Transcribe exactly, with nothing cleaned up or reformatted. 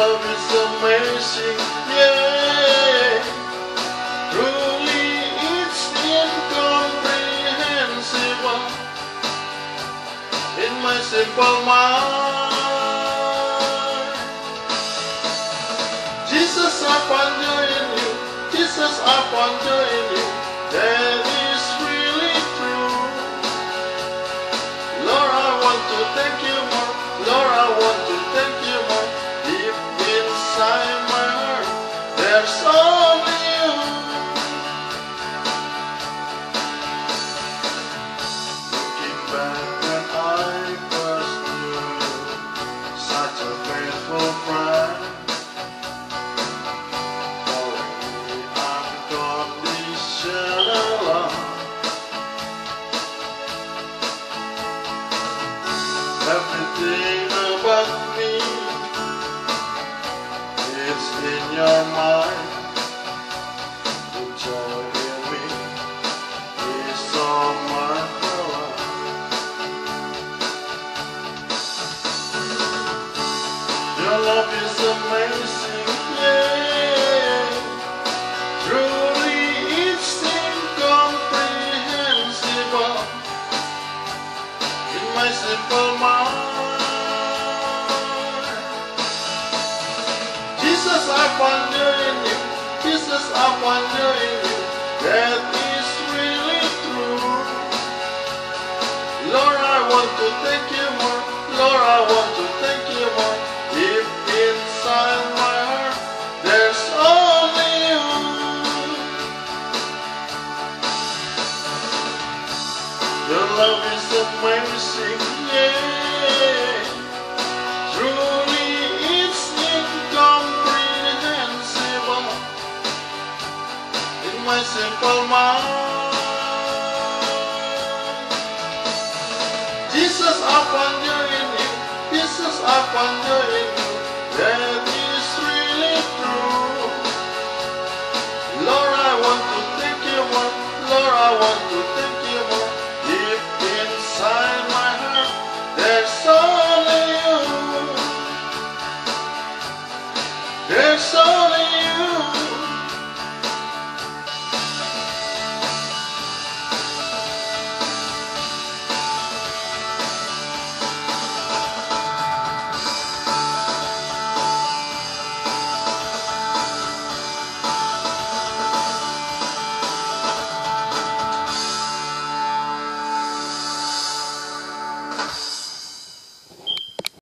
love is amazing, yeah. Truly it's incomprehensible in my simple mind. Jesus, I wonder in you. Jesus, I wonder in you. That is really true. Lord, I want to thank you more. Lord, I want to thank you more. Deep inside my heart, there's only you. Looking back when I first knew you, such a faithful friend, for me unconditional love. Everything about me, it's in your mind. The joy in me is so much more. Your love is amazing, yeah. Truly it's incomprehensible in my simple mind. Jesus, I wonder in you. Jesus, I wonder in you. That is really true. Lord, I want to thank you more. Lord, I want to thank you more. Deep inside my heart, there's only you. Your love is amazing, yeah. Truly it's incomprehensible in my simple mind. Jesus, I wonder in you. Jesus, I wonder in you. That is really true. Lord, I want to thank you more. Lord, I want to